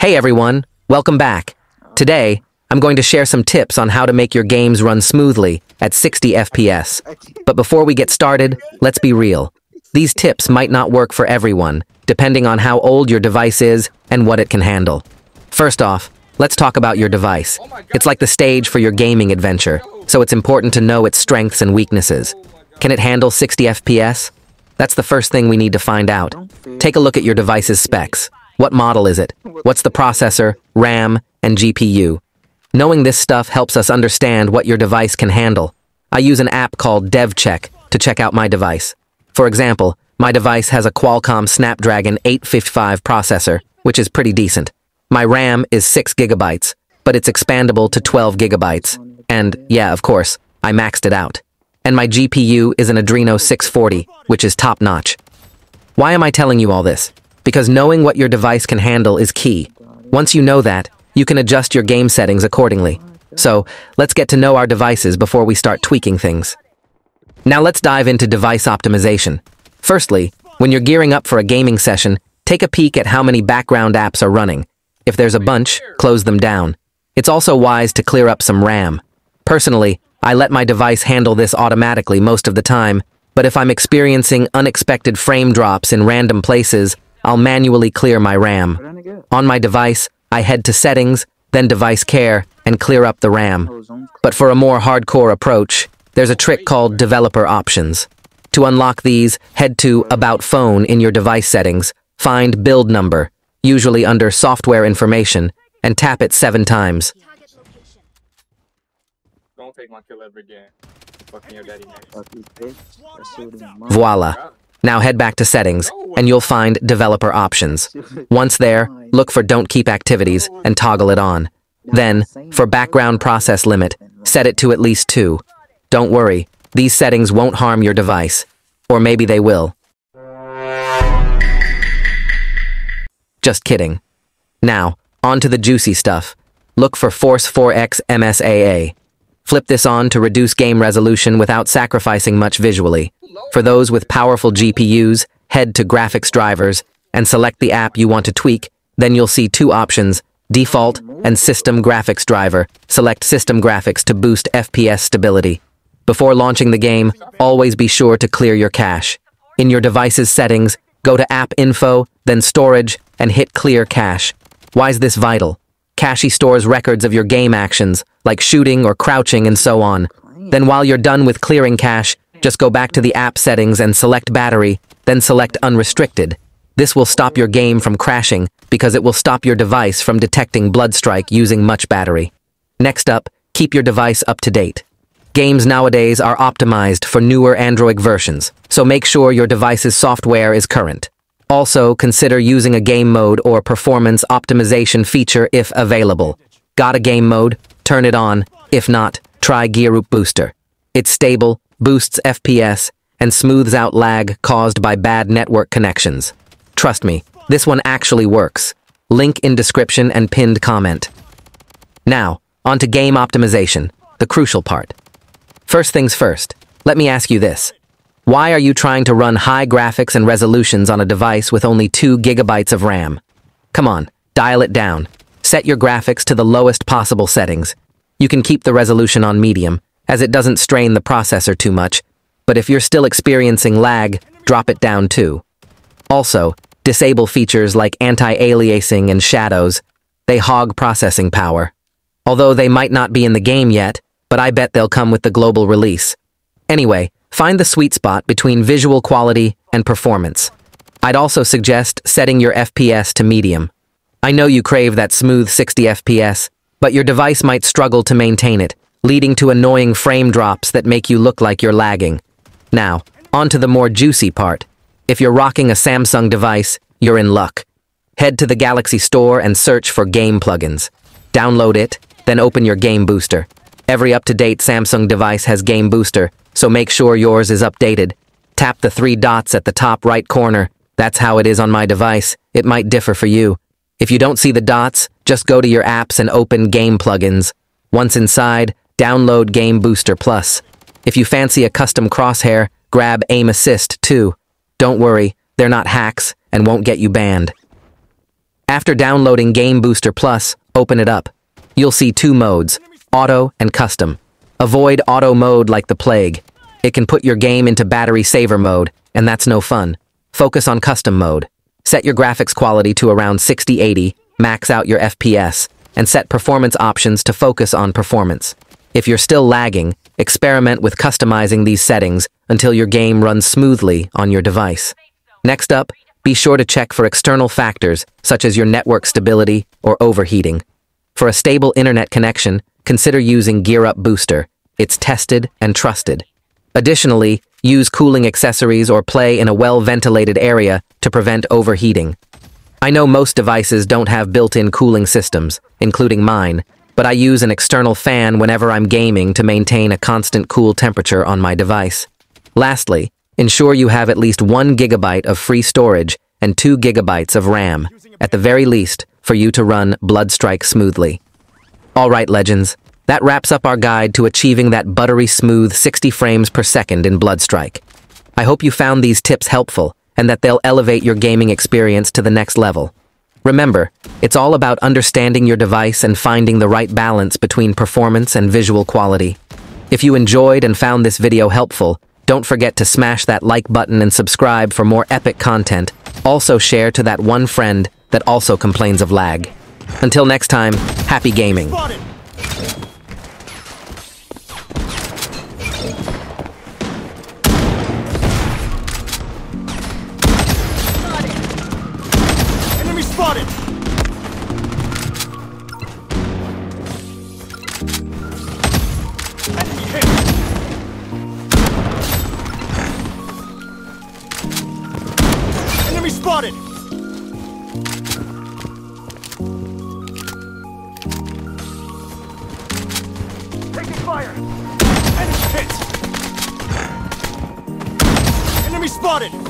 Hey everyone, welcome back. Today, I'm going to share some tips on how to make your games run smoothly at 60 FPS. But before we get started, let's be real. These tips might not work for everyone, depending on how old your device is and what it can handle. First off, let's talk about your device. It's like the stage for your gaming adventure, so it's important to know its strengths and weaknesses. Can it handle 60 FPS? That's the first thing we need to find out. Take a look at your device's specs. What model is it? What's the processor, RAM, and GPU? Knowing this stuff helps us understand what your device can handle. I use an app called DevCheck to check out my device. For example, my device has a Qualcomm Snapdragon 855 processor, which is pretty decent. My RAM is 6 GB, but it's expandable to 12 GB. And, yeah, of course, I maxed it out. And my GPU is an Adreno 640, which is top-notch. Why am I telling you all this? Because knowing what your device can handle is key. Once you know that, you can adjust your game settings accordingly. So, let's get to know our devices before we start tweaking things. Now let's dive into device optimization. Firstly, when you're gearing up for a gaming session, take a peek at how many background apps are running. If there's a bunch, close them down. It's also wise to clear up some RAM. Personally, I let my device handle this automatically most of the time, but if I'm experiencing unexpected frame drops in random places, I'll manually clear my RAM. On my device, I head to Settings, then Device Care, and clear up the RAM. But for a more hardcore approach, there's a trick called Developer Options. To unlock these, head to About Phone in your device settings, find Build Number, usually under Software Information, and tap it 7 times. Voila. Now head back to Settings, and you'll find Developer Options. Once there, look for Don't Keep Activities and toggle it on. Then, for Background Process Limit, set it to at least 2. Don't worry, these settings won't harm your device. Or maybe they will. Just kidding. Now, on to the juicy stuff. Look for Force 4X MSAA. Flip this on to reduce game resolution without sacrificing much visually. For those with powerful GPUs, head to Graphics Drivers and select the app you want to tweak, then you'll see 2 options, Default and System Graphics Driver. Select System Graphics to boost FPS stability. Before launching the game, always be sure to clear your cache. In your device's settings, go to App Info, then Storage, and hit Clear Cache. Why is this vital? Cache stores records of your game actions, like shooting or crouching and so on. Then while you're done with clearing cache, just go back to the app settings and select battery, then select unrestricted. This will stop your game from crashing because it will stop your device from detecting Bloodstrike using much battery. Next up, keep your device up to date. Games nowadays are optimized for newer Android versions, so make sure your device's software is current. Also, consider using a game mode or performance optimization feature if available. Got a game mode? Turn it on. If not, try GearUp Booster. It's stable, boosts FPS, and smooths out lag caused by bad network connections. Trust me, this one actually works. Link in description and pinned comment. Now, on to game optimization, the crucial part. First things first, let me ask you this. Why are you trying to run high graphics and resolutions on a device with only 2 GB of RAM? Come on, dial it down. Set your graphics to the lowest possible settings. You can keep the resolution on medium, as it doesn't strain the processor too much, but if you're still experiencing lag, drop it down too. Also, disable features like anti-aliasing and shadows. They hog processing power. Although they might not be in the game yet, but I bet they'll come with the global release. Anyway, find the sweet spot between visual quality and performance. I'd also suggest setting your FPS to medium. I know you crave that smooth 60 FPS, but your device might struggle to maintain it, leading to annoying frame drops that make you look like you're lagging. Now, on to the more juicy part. If you're rocking a Samsung device, you're in luck. Head to the Galaxy Store and search for game plugins. Download it, then open your Game Booster. Every up-to-date Samsung device has Game Booster, so make sure yours is updated. Tap the 3 dots at the top right corner. That's how it is on my device. It might differ for you. If you don't see the dots, just go to your apps and open Game Plugins. Once inside, download Game Booster Plus. If you fancy a custom crosshair, grab Aim Assist too. Don't worry, they're not hacks and won't get you banned. After downloading Game Booster Plus, open it up. You'll see two modes, Auto and Custom. Avoid Auto mode like the plague. It can put your game into battery saver mode, and that's no fun. Focus on Custom mode. Set your graphics quality to around 60-80, max out your FPS, and set performance options to focus on performance. If you're still lagging, experiment with customizing these settings until your game runs smoothly on your device. Next up, be sure to check for external factors such as your network stability or overheating. For a stable internet connection, consider using GearUp Booster. It's tested and trusted. Additionally, use cooling accessories or play in a well-ventilated area to prevent overheating. I know most devices don't have built-in cooling systems, including mine, but I use an external fan whenever I'm gaming to maintain a constant cool temperature on my device. Lastly, ensure you have at least 1 GB of free storage and 2 GB of RAM, at the very least, for you to run Bloodstrike smoothly. Alright, legends, that wraps up our guide to achieving that buttery smooth 60 frames per second in Bloodstrike. I hope you found these tips helpful and that they'll elevate your gaming experience to the next level. Remember, it's all about understanding your device and finding the right balance between performance and visual quality. If you enjoyed and found this video helpful, don't forget to smash that like button and subscribe for more epic content. Also share to that one friend that also complains of lag. Until next time, happy gaming. Spotted. Enemy spotted. Spotted! Taking fire! Enemy hit! Enemy spotted!